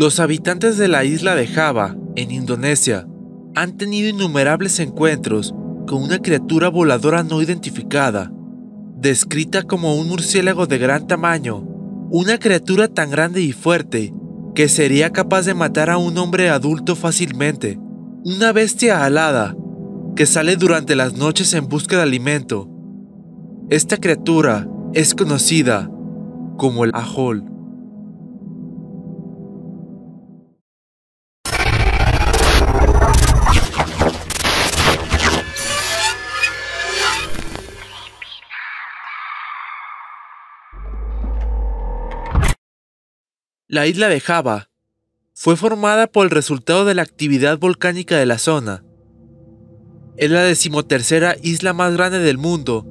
Los habitantes de la isla de Java, en Indonesia, han tenido innumerables encuentros con una criatura voladora no identificada, descrita como un murciélago de gran tamaño, una criatura tan grande y fuerte que sería capaz de matar a un hombre adulto fácilmente, una bestia alada que sale durante las noches en busca de alimento. Esta criatura es conocida como el Ahool. La isla de Java fue formada por el resultado de la actividad volcánica de la zona. Es la 13ª isla más grande del mundo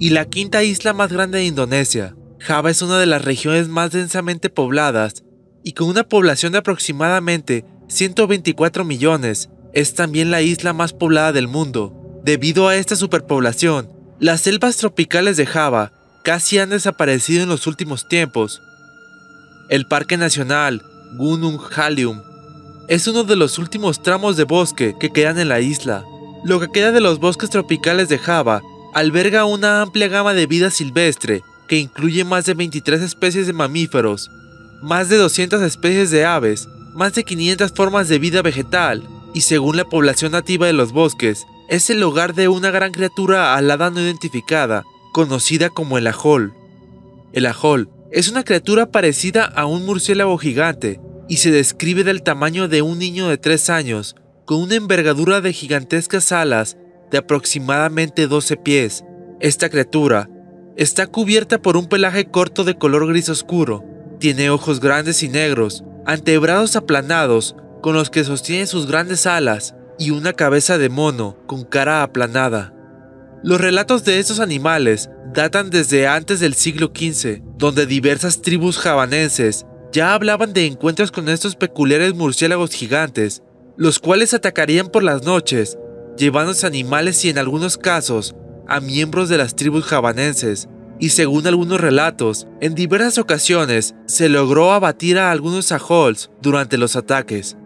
y la 5ª isla más grande de Indonesia. Java es una de las regiones más densamente pobladas y con una población de aproximadamente 124 millones, es también la isla más poblada del mundo. Debido a esta superpoblación, las selvas tropicales de Java casi han desaparecido en los últimos tiempos. El Parque Nacional Gunung Halium es uno de los últimos tramos de bosque que quedan en la isla. Lo que queda de los bosques tropicales de Java alberga una amplia gama de vida silvestre que incluye más de 23 especies de mamíferos, más de 200 especies de aves, más de 500 formas de vida vegetal y, según la población nativa de los bosques, es el hogar de una gran criatura alada no identificada, conocida como el Ahool. El Ahool es una criatura parecida a un murciélago gigante y se describe del tamaño de un niño de 3 años, con una envergadura de gigantescas alas de aproximadamente 12 pies. Esta criatura está cubierta por un pelaje corto de color gris oscuro. Tiene ojos grandes y negros, antebrazos aplanados con los que sostiene sus grandes alas y una cabeza de mono con cara aplanada. Los relatos de estos animales datan desde antes del siglo XV, donde diversas tribus javanenses ya hablaban de encuentros con estos peculiares murciélagos gigantes, los cuales atacarían por las noches, llevándose animales y en algunos casos a miembros de las tribus javanenses, y según algunos relatos, en diversas ocasiones se logró abatir a algunos ahools durante los ataques.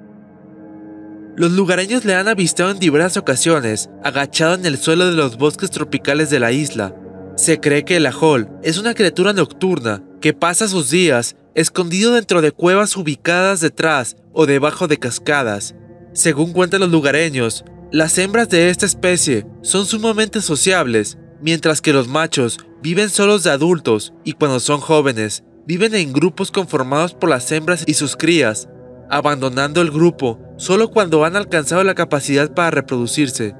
Los lugareños le han avistado en diversas ocasiones agachado en el suelo de los bosques tropicales de la isla. Se cree que el Ahool es una criatura nocturna que pasa sus días escondido dentro de cuevas ubicadas detrás o debajo de cascadas. Según cuentan los lugareños, las hembras de esta especie son sumamente sociables, mientras que los machos viven solos de adultos y cuando son jóvenes, viven en grupos conformados por las hembras y sus crías, abandonando el grupo solo cuando han alcanzado la capacidad para reproducirse.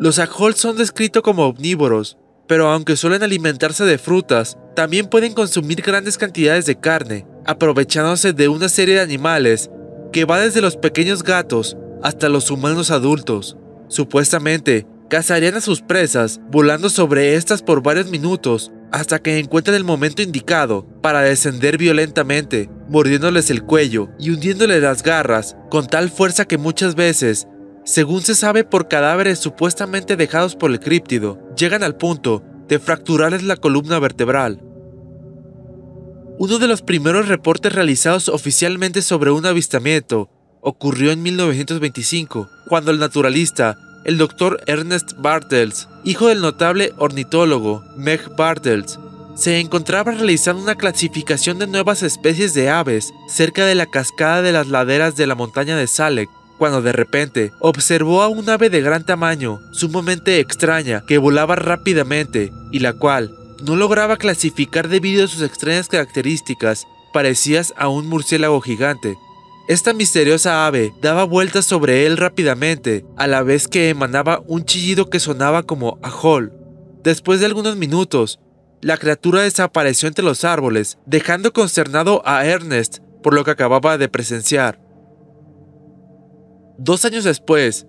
Los Ahool son descritos como omnívoros, pero aunque suelen alimentarse de frutas, también pueden consumir grandes cantidades de carne, aprovechándose de una serie de animales que va desde los pequeños gatos hasta los humanos adultos. Supuestamente, cazarían a sus presas volando sobre estas por varios minutos hasta que encuentran el momento indicado para descender violentamente, mordiéndoles el cuello y hundiéndoles las garras con tal fuerza que muchas veces, según se sabe por cadáveres supuestamente dejados por el críptido, llegan al punto de fracturarles la columna vertebral. Uno de los primeros reportes realizados oficialmente sobre un avistamiento ocurrió en 1925, cuando el naturalista, el doctor Ernest Bartels, hijo del notable ornitólogo Meg Bartels, se encontraba realizando una clasificación de nuevas especies de aves cerca de la cascada de las laderas de la montaña de Salak, cuando de repente observó a un ave de gran tamaño, sumamente extraña, que volaba rápidamente y la cual no lograba clasificar debido a sus extrañas características parecidas a un murciélago gigante. Esta misteriosa ave daba vueltas sobre él rápidamente, a la vez que emanaba un chillido que sonaba como Ahool. Después de algunos minutos, la criatura desapareció entre los árboles, dejando consternado a Ernest por lo que acababa de presenciar. 2 años después,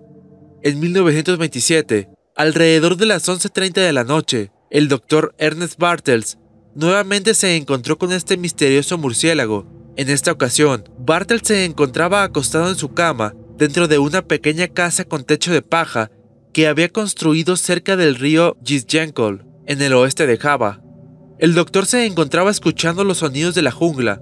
en 1927, alrededor de las 11:30 de la noche, el doctor Ernest Bartels nuevamente se encontró con este misterioso murciélago. En esta ocasión, Bartels se encontraba acostado en su cama dentro de una pequeña casa con techo de paja que había construido cerca del río Jizjenkol, en el oeste de Java. El doctor se encontraba escuchando los sonidos de la jungla,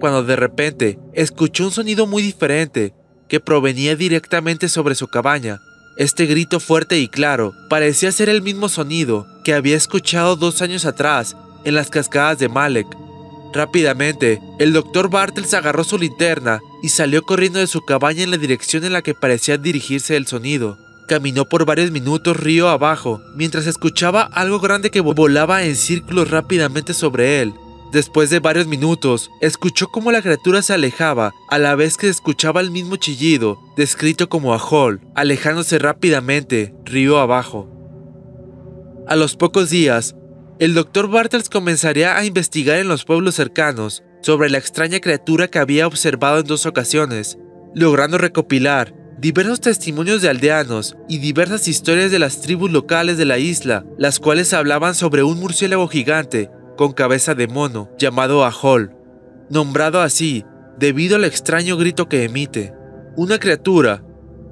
cuando de repente escuchó un sonido muy diferente que provenía directamente sobre su cabaña. Este grito fuerte y claro parecía ser el mismo sonido que había escuchado 2 años atrás en las cascadas de Malek. Rápidamente, el doctor Bartels agarró su linterna y salió corriendo de su cabaña en la dirección en la que parecía dirigirse el sonido. Caminó por varios minutos río abajo, mientras escuchaba algo grande que volaba en círculos rápidamente sobre él. Después de varios minutos, escuchó cómo la criatura se alejaba, a la vez que escuchaba el mismo chillido, descrito como Ahool, alejándose rápidamente río abajo. A los pocos días, el doctor Bartels comenzaría a investigar en los pueblos cercanos sobre la extraña criatura que había observado en 2 ocasiones, logrando recopilar diversos testimonios de aldeanos y diversas historias de las tribus locales de la isla, las cuales hablaban sobre un murciélago gigante con cabeza de mono llamado Ahool, nombrado así debido al extraño grito que emite. Una criatura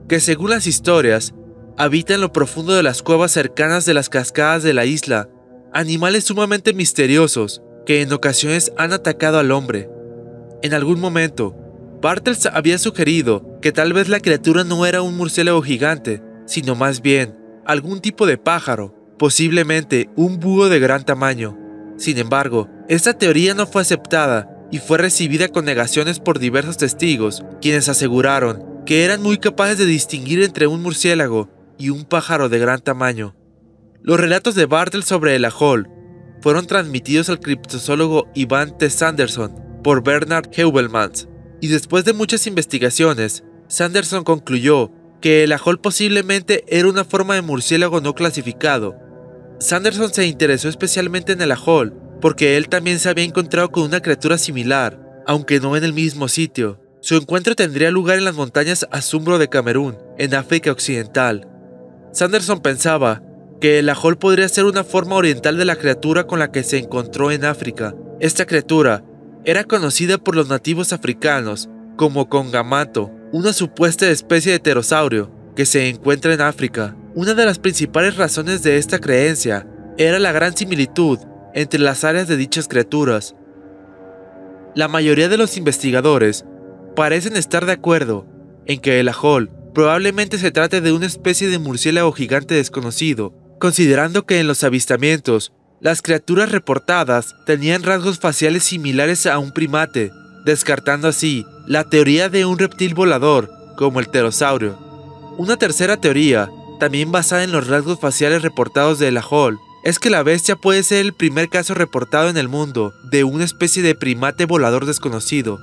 que, según las historias, habita en lo profundo de las cuevas cercanas de las cascadas de la isla, animales sumamente misteriosos que en ocasiones han atacado al hombre. En algún momento, Bartels había sugerido que tal vez la criatura no era un murciélago gigante, sino más bien algún tipo de pájaro, posiblemente un búho de gran tamaño. Sin embargo, esta teoría no fue aceptada y fue recibida con negaciones por diversos testigos, quienes aseguraron que eran muy capaces de distinguir entre un murciélago y un pájaro de gran tamaño. Los relatos de Bartels sobre el Ahool fueron transmitidos al criptozoólogo Ivan T. Sanderson por Bernard Heuvelmans, y después de muchas investigaciones, Sanderson concluyó que el Ahool posiblemente era una forma de murciélago no clasificado. Sanderson se interesó especialmente en el Ahool porque él también se había encontrado con una criatura similar, aunque no en el mismo sitio. Su encuentro tendría lugar en las montañas Asumbro de Camerún, en África Occidental. Sanderson pensaba que el Ahool podría ser una forma oriental de la criatura con la que se encontró en África. Esta criatura era conocida por los nativos africanos como Kongamato, una supuesta especie de pterosaurio que se encuentra en África. Una de las principales razones de esta creencia era la gran similitud entre las áreas de dichas criaturas. La mayoría de los investigadores parecen estar de acuerdo en que el Ahool probablemente se trate de una especie de murciélago gigante desconocido, considerando que en los avistamientos, las criaturas reportadas tenían rasgos faciales similares a un primate, descartando así la teoría de un reptil volador como el pterosaurio. Una tercera teoría, también basada en los rasgos faciales reportados del Ahool, es que la bestia puede ser el primer caso reportado en el mundo de una especie de primate volador desconocido.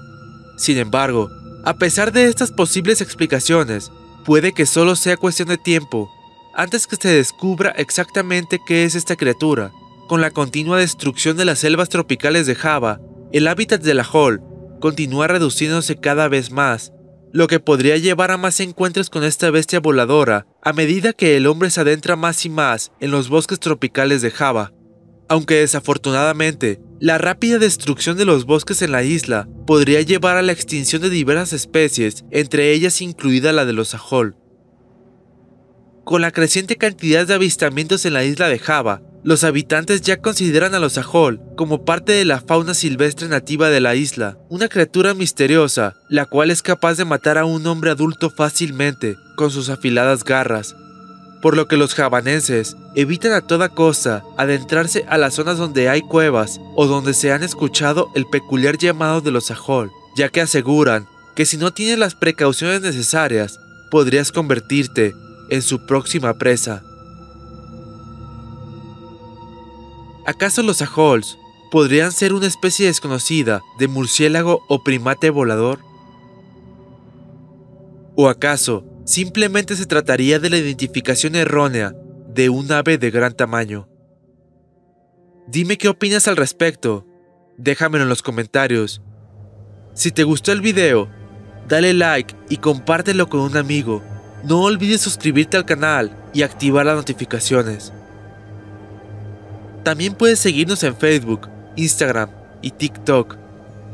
Sin embargo, a pesar de estas posibles explicaciones, puede que solo sea cuestión de tiempo antes que se descubra exactamente qué es esta criatura. Con la continua destrucción de las selvas tropicales de Java, el hábitat del Ahool continúa reduciéndose cada vez más, lo que podría llevar a más encuentros con esta bestia voladora a medida que el hombre se adentra más y más en los bosques tropicales de Java. Aunque desafortunadamente, la rápida destrucción de los bosques en la isla podría llevar a la extinción de diversas especies, entre ellas incluida la de los Ahool. Con la creciente cantidad de avistamientos en la isla de Java, los habitantes ya consideran a los Ahool como parte de la fauna silvestre nativa de la isla, una criatura misteriosa, la cual es capaz de matar a un hombre adulto fácilmente con sus afiladas garras, por lo que los javanenses evitan a toda costa adentrarse a las zonas donde hay cuevas o donde se han escuchado el peculiar llamado de los Ahool, ya que aseguran que si no tienes las precauciones necesarias, podrías convertirte en su próxima presa. ¿Acaso los Ahools podrían ser una especie desconocida de murciélago o primate volador? ¿O acaso simplemente se trataría de la identificación errónea de un ave de gran tamaño? Dime qué opinas al respecto, déjamelo en los comentarios. Si te gustó el video, dale like y compártelo con un amigo. No olvides suscribirte al canal y activar las notificaciones. También puedes seguirnos en Facebook, Instagram y TikTok,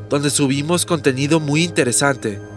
donde subimos contenido muy interesante.